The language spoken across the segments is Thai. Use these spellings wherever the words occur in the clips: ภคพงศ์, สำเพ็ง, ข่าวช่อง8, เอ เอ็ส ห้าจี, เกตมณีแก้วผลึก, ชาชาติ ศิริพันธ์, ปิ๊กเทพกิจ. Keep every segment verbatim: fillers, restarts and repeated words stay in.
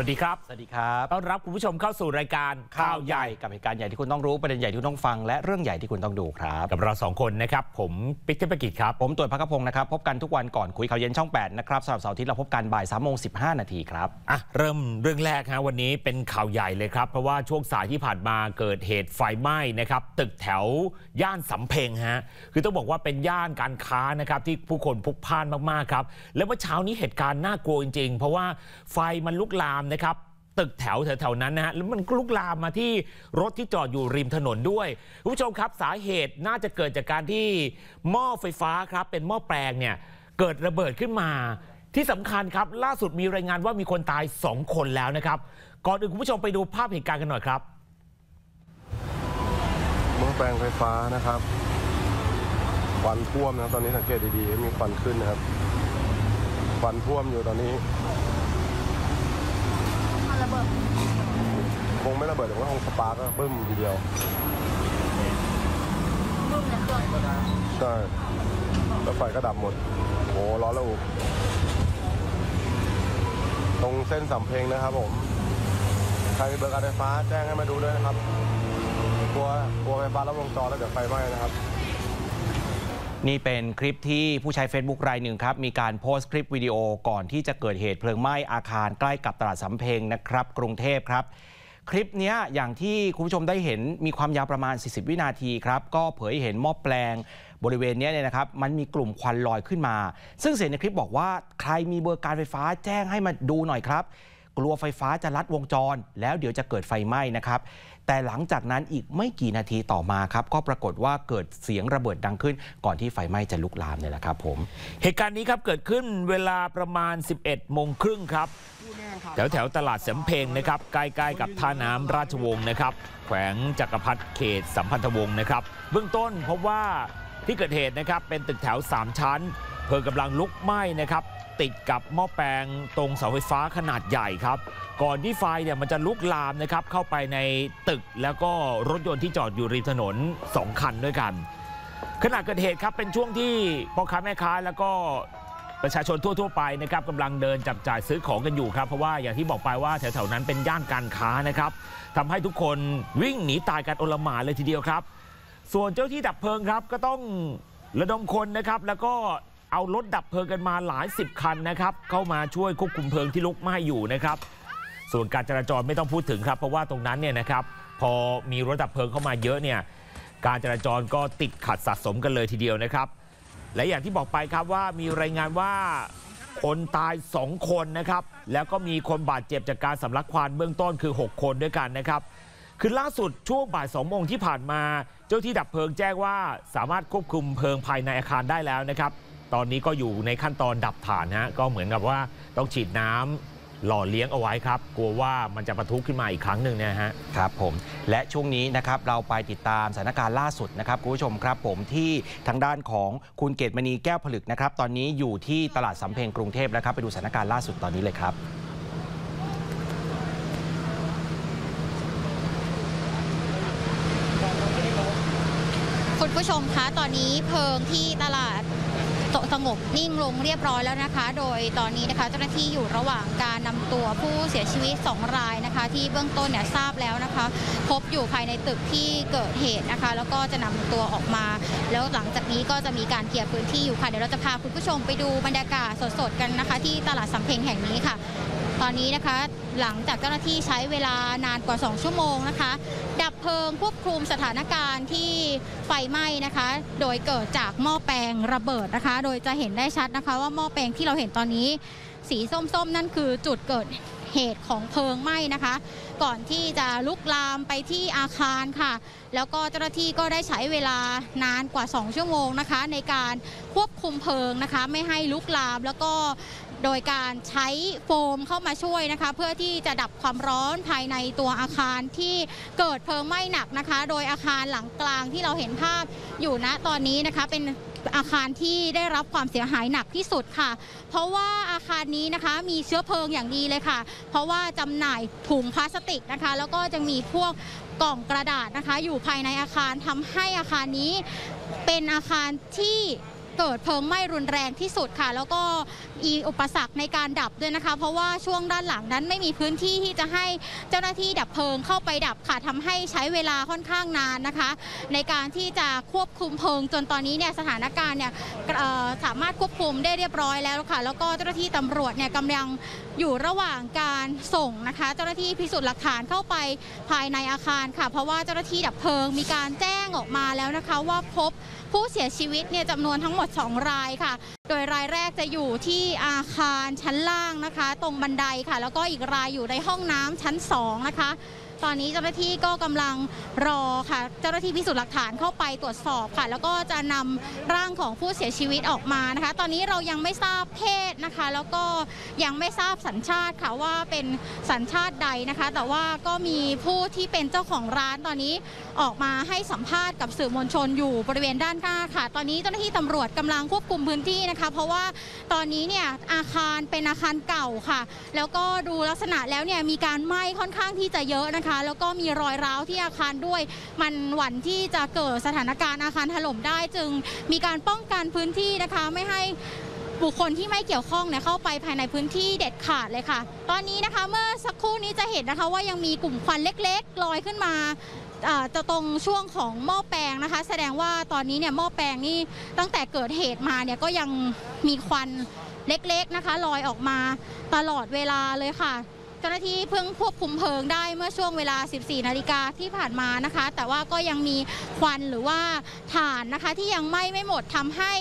สวัสดีครับสวัสดีครับต้อนรับคุณผู้ชมเข้าสู่รายการข่าวใหญ่กับเหตุการณ์ใหญ่ที่คุณต้องรู้ประเด็นใหญ่ที่คุณต้องฟังและเรื่องใหญ่ที่คุณต้องดูครับกับเราสองคนนะครับผมปิ๊กเทพกิจครับผมต๋วย ภคพงศ์นะครับพบกันทุกวันก่อนคุยข่าวเย็นช่องแปดนะครับสำหรับเสาร์อาทิตย์เราพบกันบ่ายสามโมงสิบห้านาทีครับอ่ะเริ่มเรื่องแรกฮะวันนี้เป็นข่าวใหญ่เลยครับเพราะว่าช่วงสายที่ผ่านมาเกิดเหตุไฟไหม้นะครับตึกแถวย่านสำเพ็งฮะคือต้องบอกว่าเป็นย่านการค้านะครับที่ผู้คนพลุกพล่านมากๆครับและเมื่อเช้านี้เหตุการณ์น่ากลัวจริงๆเพราะว่าไฟมันลุกลามนะครับตึกแถวแถวๆนั้นนะฮะแล้วมันลุกลามมาที่รถที่จอดอยู่ริมถนนด้วยคุณผู้ชมครับสาเหตุน่าจะเกิดจากการที่หม้อไฟฟ้าครับเป็นหม้อแปลงเนี่ยเกิดระเบิดขึ้นมาที่สำคัญครับล่าสุดมีรายงานว่ามีคนตายสองคนแล้วนะครับก่อนอื่นคุณผู้ชมไปดูภาพเหตุการณ์กันหน่อยครับหม้อแปลงไฟฟ้านะครับควันท่วมนะตอนนี้สังเกตดีๆมีควันขึ้นนะครับควันท่วมอยู่ตอนนี้คงไม่ระเบิดหรือว่าคงสปาร์กบึ้มทีเดียวใช่แล้วไฟก็ดับหมดโอ้ร้อนแล้วตรงเส้นสำเพ็งนะครับผมใครมีเบอร์การไฟฟ้าแจ้งให้มาดูด้วยนะครับกลัวกลัวไฟฟ้าลัดวงจรแล้วเดี๋ยวไฟไหม้นะครับนี่เป็นคลิปที่ผู้ใช้ เฟซบุ๊ก รายหนึ่งครับมีการโพสต์คลิปวิดีโอก่อนที่จะเกิดเหตุเพลิงไหม้อาคารใกล้กับตลาดสำเพ็งนะครับกรุงเทพครับคลิปนี้อย่างที่คุณผู้ชมได้เห็นมีความยาวประมาณสี่สิบวินาทีครับก็เผยเห็นหม้อแปลงบริเวณนี้เนี่ยนะครับมันมีกลุ่มควันลอยขึ้นมาซึ่งเสียงในคลิปบอกว่าใครมีเบอร์การไฟฟ้าแจ้งให้มาดูหน่อยครับกลัวไฟฟ้าจะลัดวงจรแล้วเดี๋ยวจะเกิดไฟไหม้นะครับแต่หลังจากนั้นอีกไม่กี่นาทีต่อมาครับก็ปรากฏว่าเกิดเสียงระเบิดดังขึ้นก่อนที่ไฟไหม้จะลุกลามเนี่ยแหละครับผมเหตุการณ์นี้ครับเกิดขึ้นเวลาประมาณ สิบเอ็ดโมงครึ่งครับแถวแถวตลาดสำเพ็งนะครับใกล้ๆกับท่าน้ำราชวงศ์นะครับแขวงจักรพรรดิเขตสัมพันธวงศ์นะครับเบื้องต้นพบว่าที่เกิดเหตุนะครับเป็นตึกแถวสามชั้นเพลิงกำลังลุกไหม้นะครับติดกับหม้อแปลงตรงเสาไฟฟ้าขนาดใหญ่ครับก่อนที่ไฟเนี่ยมันจะลุกลามนะครับเข้าไปในตึกแล้วก็รถยนต์ที่จอดอยู่ริมถนนสองคันด้วยกันขณะเกิดเหตุครับเป็นช่วงที่พ่อค้าแม่ค้าแล้วก็ประชาชนทั่วๆไปนะครับกำลังเดินจับจ่ายซื้อของกันอยู่ครับเพราะว่าอย่างที่บอกไปว่าแถวๆนั้นเป็นย่านการค้านะครับทำให้ทุกคนวิ่งหนีตายกันโอลหม่านเลยทีเดียวครับส่วนเจ้าที่ดับเพลิงครับก็ต้องระดมคนนะครับแล้วก็เอารถดับเพลิงกันมาหลายสิบคันนะครับเข้ามาช่วยควบคุมเพลิงที่ลุกไหม้อยู่นะครับส่วนการจราจรไม่ต้องพูดถึงครับเพราะว่าตรงนั้นเนี่ยนะครับพอมีรถดับเพลิงเข้ามาเยอะเนี่ยการจราจรก็ติดขัดสะสมกันเลยทีเดียวนะครับและอย่างที่บอกไปครับว่ามีรายงานว่าคนตายสองคนนะครับแล้วก็มีคนบาดเจ็บจากการสำลักควันเบื้องต้นคือหกคนด้วยกันนะครับคือล่าสุดช่วงบ่ายสองโมงที่ผ่านมาเจ้าที่ดับเพลิงแจ้งว่าสามารถควบคุมเพลิงภายในอาคารได้แล้วนะครับตอนนี้ก็อยู่ในขั้นตอนดับฐานฮะก็เหมือนกับว่าต้องฉีดน้ำหล่อเลี้ยงเอาไว้ครับกลัวว่ามันจะปะทุขึ้นมาอีกครั้งหนึ่งนะฮะครับผมและช่วงนี้นะครับเราไปติดตามสถานการณ์ล่าสุดนะครับคุณผู้ชมครับผมที่ทางด้านของคุณเกตมณีแก้วผลึกนะครับตอนนี้อยู่ที่ตลาดสำเพ็งกรุงเทพแล้วครับไปดูสถานการณ์ล่าสุดตอนนี้เลยครับคุณผู้ชมคะตอนนี้เพลิงที่ตลาดสงบนิ่งลงเรียบร้อยแล้วนะคะโดยตอนนี้นะคะเจ้าหน้าที่อยู่ระหว่างการนำตัวผู้เสียชีวิตสองรายนะคะที่เบื้องต้นเนี่ยทราบแล้วนะคะพบอยู่ภายในตึกที่เกิดเหตุนะคะแล้วก็จะนำตัวออกมาแล้วหลังจากนี้ก็จะมีการเคลียร์พื้นที่อยู่ค่ะเดี๋ยวเราจะพาคุณผู้ชมไปดูบรรยากาศสดๆกันนะคะที่ตลาดสำเพ็งแห่งนี้ค่ะตอนนี้นะคะหลังจากเจ้าหน้าที่ใช้เวลานานกว่าสองชั่วโมงนะคะดับเพลิงควบคุมสถานการณ์ที่ไฟไหม้นะคะโดยเกิดจากหม้อแปลงระเบิดนะคะโดยจะเห็นได้ชัดนะคะว่าหม้อแปลงที่เราเห็นตอนนี้สีส้มๆนั่นคือจุดเกิดเหตุของเพลิงไหม้นะคะก่อนที่จะลุกลามไปที่อาคารค่ะแล้วก็เจ้าหน้าที่ก็ได้ใช้เวลานานกว่าสองชั่วโมงนะคะในการควบคุมเพลิงนะคะไม่ให้ลุกลามแล้วก็โดยการใช้โฟมเข้ามาช่วยนะคะเพื่อที่จะดับความร้อนภายในตัวอาคารที่เกิดเพลิงไหม้หนักนะคะโดยอาคารหลังกลางที่เราเห็นภาพอยู่ณตอนนี้นะคะเป็นอาคารที่ได้รับความเสียหายหนักที่สุดค่ะเพราะว่าอาคารนี้นะคะมีเชื้อเพลิงอย่างดีเลยค่ะเพราะว่าจำหน่ายถุงพลาสติกนะคะแล้วก็จะมีพวกกล่องกระดาษนะคะอยู่ภายในอาคารทำให้อาคารนี้เป็นอาคารที่ เกิดเพลิงไหม้รุนแรงที่สุดค่ะแล้วก็มีอุปสรรคในการดับด้วยนะคะเพราะว่าช่วงด้านหลังนั้นไม่มีพื้นที่ที่จะให้เจ้าหน้าที่ดับเพลิงเข้าไปดับค่ะทำให้ใช้เวลาค่อนข้างนานนะคะในการที่จะควบคุมเพลิงจนตอนนี้เนี่ยสถานการณ์เนี่ยสามารถควบคุมได้เรียบร้อยแล้วค่ะแล้วก็เจ้าหน้าที่ตำรวจเนี่ยกำลังอยู่ระหว่างการส่งนะคะเจ้าหน้าที่พิสูจน์หลักฐานเข้าไปภายในอาคารค่ะเพราะว่าเจ้าหน้าที่ดับเพลิงมีการแจ้งออกมาแล้วนะคะว่าพบผู้เสียชีวิตเนี่ยจำนวนทั้งหมดสองรายค่ะโดยรายแรกจะอยู่ที่อาคารชั้นล่างนะคะตรงบันไดค่ะแล้วก็อีกรายอยู่ในห้องน้ำชั้นสองนะคะตอนนี้เจ้าหน้าที่ก็กำลังรอค่ะเจ้าหน้าที่พิสูจน์หลักฐานเข้าไปตรวจสอบค่ะแล้วก็จะนำร่างของผู้เสียชีวิตออกมานะคะตอนนี้เรายังไม่ทราบเพศนะคะแล้วก็ยังไม่ทราบสัญชาติค่ะว่าเป็นสัญชาติใดนะคะแต่ว่าก็มีผู้ที่เป็นเจ้าของร้านตอนนี้ออกมาให้สัมภาษณ์กับสื่อมวลชนอยู่บริเวณด้านหน้าค่ะตอนนี้เจ้าหน้าที่ตำรวจกำลังควบคุมพื้นที่นะคะเพราะว่าตอนนี้เนี่ยอาคารเป็นอาคารเก่าค่ะแล้วก็ดูลักษณะแล้วเนี่ยมีการไหม้ค่อนข้างที่จะเยอะนะคะแล้วก็มีรอยร้าวที่อาคารด้วยมันหวั่นที่จะเกิดสถานการณ์อาคารถล่มได้จึงมีการป้องกันพื้นที่นะคะไม่ให้บุคคลที่ไม่เกี่ยวข้องเนี่ยเข้าไปภายในพื้นที่เด็ดขาดเลยค่ะตอนนี้นะคะเมื่อสักครู่นี้จะเห็นนะคะว่ายังมีกลุ่มควันเล็กๆลอยขึ้นมาจะตรงช่วงของหม้อแปลงนะคะแสดงว่าตอนนี้เนี่ยหม้อแปลงนี่ตั้งแต่เกิดเหตุมาเนี่ยก็ยังมีควันเล็กๆนะคะลอยออกมาตลอดเวลาเลยค่ะเจ้าหน้าที่เพิ่งควบคุมเพลิงได้เมื่อช่วงเวลา สิบสี่นาฬิกาที่ผ่านมานะคะแต่ว่าก็ยังมีควันหรือว่าถ่านนะคะที่ยังไหม้ไม่หมดทำให้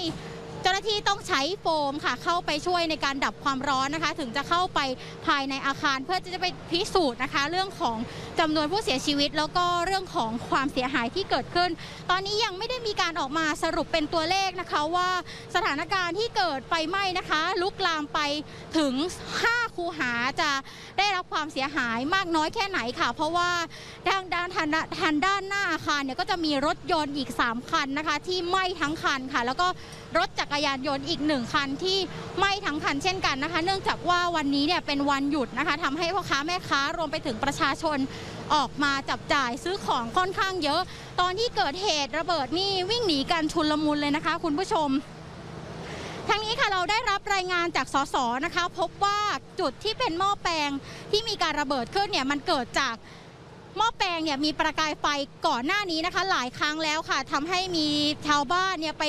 เจ้าหน้าที่ต้องใช้โฟมค่ะเข้าไปช่วยในการดับความร้อนนะคะถึงจะเข้าไปภายในอาคารเพื่อจะไปพิสูจน์นะคะเรื่องของจำนวนผู้เสียชีวิตแล้วก็เรื่องของความเสียหายที่เกิดขึ้นตอนนี้ยังไม่ได้มีการออกมาสรุปเป็นตัวเลขนะคะว่าสถานการณ์ที่เกิดไฟไหม้นะคะลุกลามไปถึงห้าคูหาจะได้รับความเสียหายมากน้อยแค่ไหนค่ะเพราะว่าทางด้านทางด้านหน้าอาคารเนี่ยก็จะมีรถยนต์อีกสามคันนะคะที่ไหม้ทั้งคันค่ะแล้วก็รถจักรยานยนต์อีกหนึ่งคันที่ไหม้ทั้งคันเช่นกันนะคะเนื่องจากว่าวันนี้เนี่ยเป็นวันหยุดนะคะทำให้พ่อค้าแม่ค้ารวมไปถึงประชาชนออกมาจับจ่ายซื้อของค่อนข้างเยอะตอนที่เกิดเหตุระเบิดนี่วิ่งหนีกันชุลมุนเลยนะคะคุณผู้ชมทางนี้ค่ะเราได้รับรายงานจากสสนะคะพบว่าจุดที่เป็นหม้อแปลงที่มีการระเบิดขึ้นเนี่ยมันเกิดจากหม้อแปลงเนี่ยมีประกายไฟก่อนหน้านี้นะคะหลายครั้งแล้วค่ะทำให้มีชาวบ้านเนี่ยไป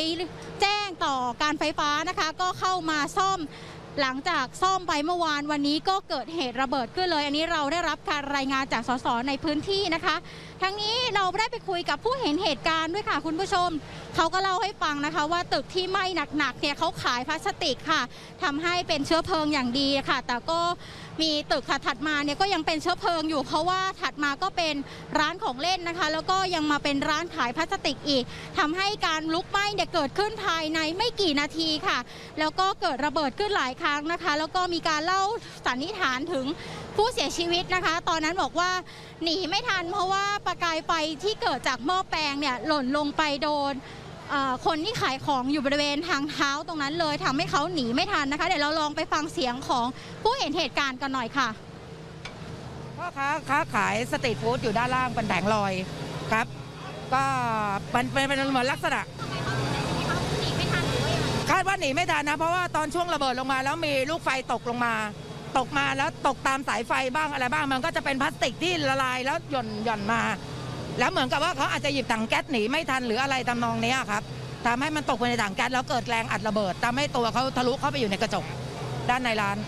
แจ้งต่อการไฟฟ้านะคะก็เข้ามาซ่อมหลังจากซ่อมไปเมื่อวานวันนี้ก็เกิดเหตุระเบิดขึ้นเลยอันนี้เราได้รับการรายงานจากสสในพื้นที่นะคะทั้งนี้เราได้ไปคุยกับผู้เห็นเหตุการณ์ด้วยค่ะคุณผู้ชมเขาก็เล่าให้ฟังนะคะว่าตึกที่ไหม้หนักๆเนี่ยเขาขายพลาสติกค่ะทำให้เป็นเชื้อเพลิงอย่างดีค่ะแต่ก็มีตึกถัดมาเนี่ยก็ยังเป็นเชื้อเพลิงอยู่เพราะว่าถัดมาก็เป็นร้านของเล่นนะคะแล้วก็ยังมาเป็นร้านขายพลาสติกอีกทำให้การลุกไหม้เนี่ยเกิดขึ้นภายในไม่กี่นาทีค่ะแล้วก็เกิดระเบิดขึ้นหลายครั้งนะคะแล้วก็มีการเล่าสันนิษฐานถึงผู้เสียชีวิตนะคะตอนนั้นบอกว่าหนีไม่ทันเพราะว่าประกายไฟที่เกิดจากหม้อแปลงเนี่ยหล่นลงไปโดนคนที่ขายของอยู่บริเวณทางเท้าตรงนั้นเลยทำให้เขาหนีไม่ทันนะคะเดี๋ยวเราลองไปฟังเสียงของผู้เห็นเหตุการณ์กันหน่อยค่ะพ่อค้าค้าขายสตรีทฟู้ดอยู่ด้านล่างเป็นแผงลอยครับก็มันเป็นเหมือนลักษณะคาดว่าหนีไม่ทันนะเพราะว่าตอนช่วงระเบิดลงมาแล้วมีลูกไฟตกลงมาตกมาแล้วตกตามสายไฟบ้างอะไรบ้างมันก็จะเป็นพลาสติกที่ละลายแล้วหย่อนหย่อนมาแล้วเหมือนกับว่าเขาอาจจะหยิบถังแก๊สหนีไม่ทันหรืออะไรทำนองนี้ครับทำให้มันตกไปในถังแก๊สแล้วเกิดแรงอัดระเบิดทำให้ตัวเขาทะลุเข้าไปอยู่ในกระจกด้านในร้าน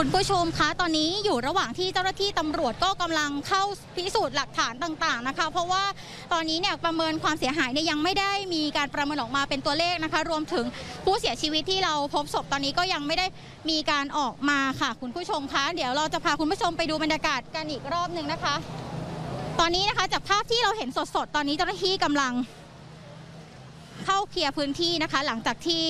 คุณผู้ชมคะตอนนี้อยู่ระหว่างที่เจ้าหน้าที่ตำรวจก็กำลังเข้าพิสูจน์หลักฐานต่างๆนะคะเพราะว่าตอนนี้เนี่ยประเมินความเสียหายเนี่ยยังไม่ได้มีการประเมินออกมาเป็นตัวเลขนะคะรวมถึงผู้เสียชีวิตที่เราพบศพตอนนี้ก็ยังไม่ได้มีการออกมาค่ะคุณผู้ชมคะเดี๋ยวเราจะพาคุณผู้ชมไปดูบรรยากาศกันอีกรอบหนึ่งนะคะตอนนี้นะคะจากภาพที่เราเห็นสดๆตอนนี้เจ้าหน้าที่กำลังเข้าเคลียร์พื้นที่นะคะหลังจากที่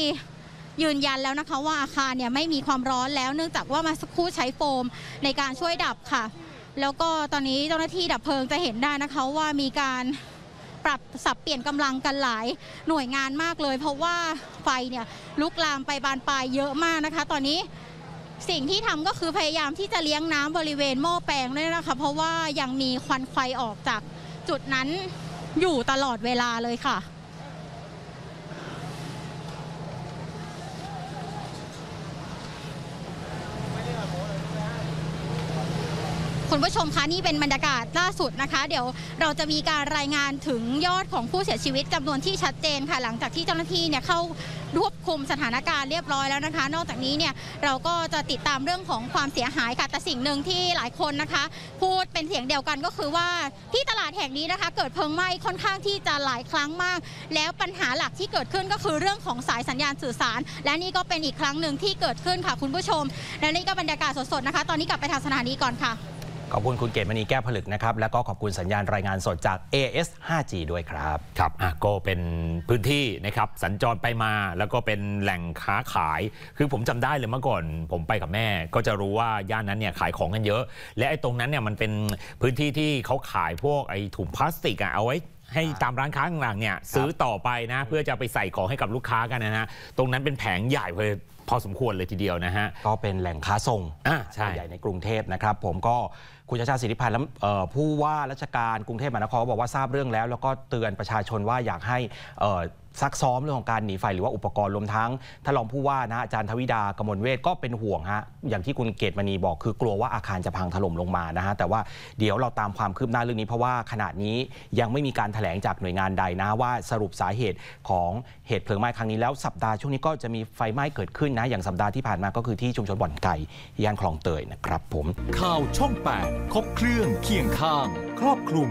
ยืนยันแล้วนะคะว่าอาคารเนี่ยไม่มีความร้อนแล้วเนื่องจากว่ามาสักครู่ใช้โฟมในการช่วยดับค่ะแล้วก็ตอนนี้เจ้าหน้าที่ดับเพลิงจะเห็นได้นะคะว่ามีการปรับสับเปลี่ยนกำลังกันหลายหน่วยงานมากเลยเพราะว่าไฟเนี่ยลุกลามไปบานปลายเยอะมากนะคะตอนนี้สิ่งที่ทำก็คือพยายามที่จะเลี้ยงน้ำบริเวณหม้อแปลงด้วยนะคะเพราะว่ายังมีควันไฟออกจาก จุดนั้นอยู่ตลอดเวลาเลยค่ะคุณผู้ชมคะนี่เป็นบรรยากาศล่าสุดนะคะเดี๋ยวเราจะมีการรายงานถึงยอดของผู้เสียชีวิตจำนวนที่ชัดเจนค่ะหลังจากที่เจ้าหน้าที่เนี่ยเข้าควบคุมสถานการณ์เรียบร้อยแล้วนะคะนอกจากนี้เนี่ยเราก็จะติดตามเรื่องของความเสียหายค่ะแต่สิ่งหนึ่งที่หลายคนนะคะพูดเป็นเสียงเดียวกันก็คือว่าที่ตลาดแห่งนี้นะคะเกิดเพลิงไหม้ค่อนข้างที่จะหลายครั้งมากแล้วปัญหาหลักที่เกิดขึ้นก็คือเรื่องของสายสัญญาณสื่อสารและนี่ก็เป็นอีกครั้งหนึ่งที่เกิดขึ้นค่ะคุณผู้ชมและนี่ก็บรรยากาศสดๆนะคะตอนนี้กลับไปทางสถานีก่อนค่ะขอบคุณคุณเกศมณีแก้วผลึกนะครับและก็ขอบคุณสัญญาณรายงานสดจาก เอ เอส ห้าจี ด้วยครับครับก็เป็นพื้นที่นะครับสัญจรไปมาแล้วก็เป็นแหล่งค้าขายคือผมจำได้เลยเมื่อก่อนผมไปกับแม่ก็จะรู้ว่าย่านนั้นเนี่ยขายของกันเยอะและไอ้ตรงนั้นเนี่ยมันเป็นพื้นที่ที่เขาขายพวกไอ้ถุงพลาสติกเอาไว้ให้ตามร้านค้าต่างๆเนี่ยซื้อต่อไปนะเพื่อจะไปใส่ของให้กับลูกค้ากันนะฮะตรงนั้นเป็นแผงใหญ่เลยพอสมควรเลยทีเดียวนะฮะก็เป็นแหล่งค้าส่งใหญ่ในกรุงเทพนะครับผมก็คุณชาชาติ ศิริพันธ์และผู้ว่าราชการกรุงเทพมหานครบอกว่าทราบเรื่องแล้วแล้วก็เตือนประชาชนว่าอยากให้ซักซ้อมเรื่องของการหนีไฟหรือว่าอุปกรณ์รวมทั้งท่านรองผู้ว่านะอาจารย์ทวิดากมลเวชก็เป็นห่วงฮะอย่างที่คุณเกศมณีบอกคือกลัวว่าอาคารจะพังถล่มลงมานะฮะแต่ว่าเดี๋ยวเราตามความคืบหน้าเรื่องนี้เพราะว่าขณะนี้ยังไม่มีการแถลงจากหน่วยงานใดนะว่าสรุปสาเหตุของเหตุเพลิงไหม้ครั้งนี้แล้วสัปดาห์ช่วงนี้ก็จะมีไฟไหม้เกิดขึ้นนะอย่างสัปดาห์ที่ผ่านมาก็คือที่ชุมชนบ่อนไก่ย่านคลองเตยนะครับผมข่าวช่องแปดครบเครื่องเคียงข้างครอบคลุม